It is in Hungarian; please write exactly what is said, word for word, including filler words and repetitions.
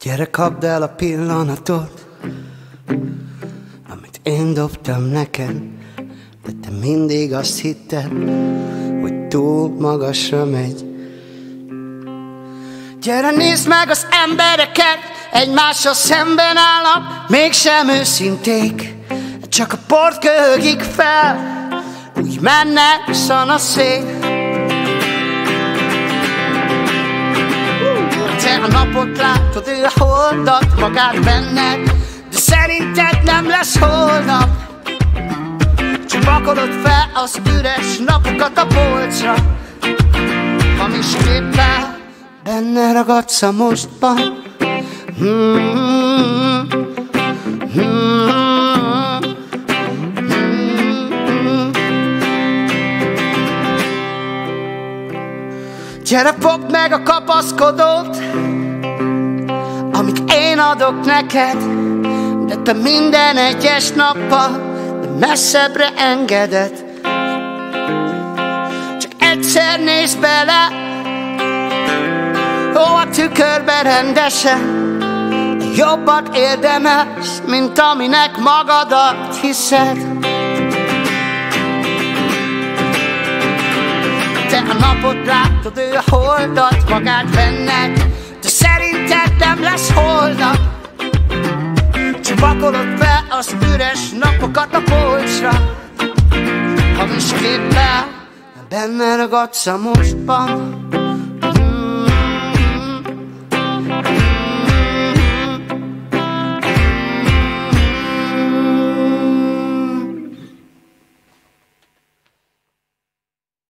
Gyere, kapd el a pillanatot, amit én dobtam neked, de te mindig azt hitted, hogy túl magasra megy. Gyere, nézd meg az embereket, egymással szemben állnak, mégsem őszinték, csak a port köhögik fel, úgy menne szanaszék. Te a napot látod, ő a holdat magát benned, de szerinted nem lesz holnap. Csak vakolod fel az üres napokat a polcra, hamisképpen benne ragadsz a mostban. Mm-hmm. Mm-hmm. Mm-hmm. Gyere, fogd meg a kapaszkodót, amit én adok neked, de te minden egyes nappal messzebbre engeded. Csak egyszer nézz bele, ó, a tükörbe rendesen, jobbat érdemelsz, mint aminek magadat hiszed. Te a napot látod, ő a holdat magát benned, de szerinted nem lesz holnap. Csak vakolod fel az üres napokat a polcra, hamisképpen benne ragadsz a mostban.